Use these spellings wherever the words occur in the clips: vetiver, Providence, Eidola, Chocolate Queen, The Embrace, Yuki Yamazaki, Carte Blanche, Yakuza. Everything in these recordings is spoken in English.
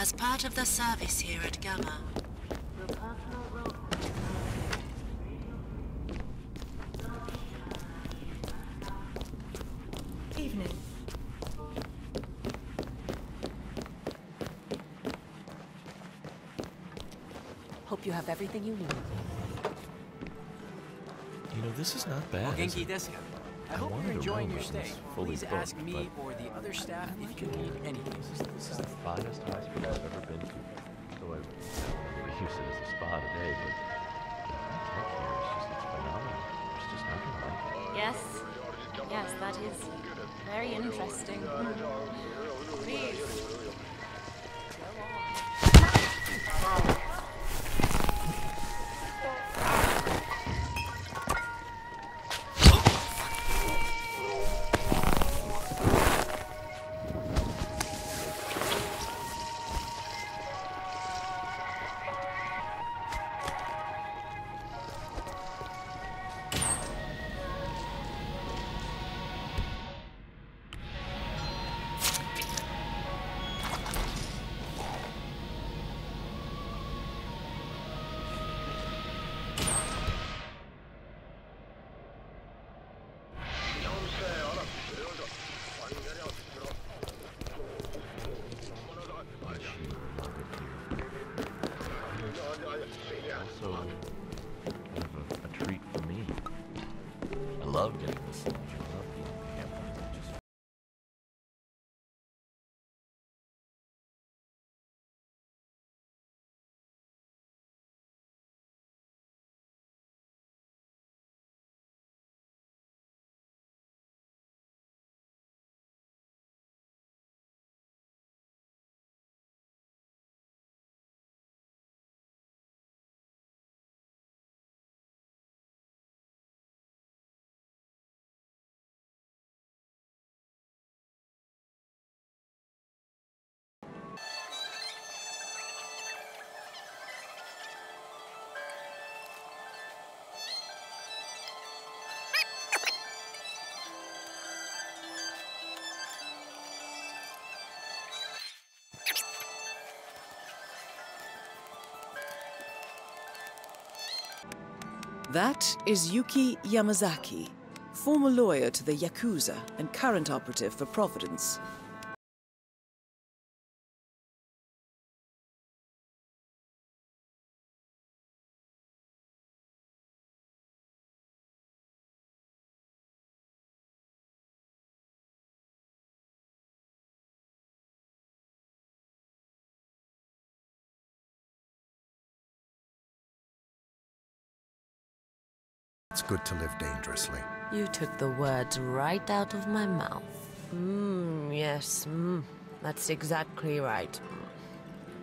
as part of the service here at Gamma. Your personal role. Evening. Hope you have everything you need. You know, this is not bad. Is it? I hope you're enjoying your stay. Please ask me or the other staff if you need anything. This is the finest high school I've ever been to. So I use it as a spa today, but I can't care. It's just, it's phenomenal. There's just nothing like it. Yes. Yes, that is very interesting. Please. That is Yuki Yamazaki, former lawyer to the Yakuza and current operative for Providence. It's good to live dangerously. You took the words right out of my mouth. Yes, that's exactly right.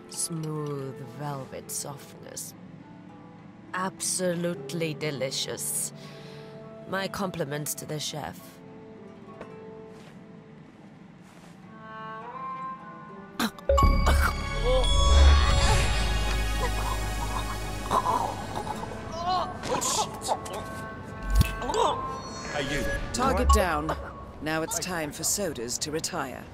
Smooth velvet softness. Absolutely delicious. My compliments to the chef. Target down. Now it's time for sodas to retire.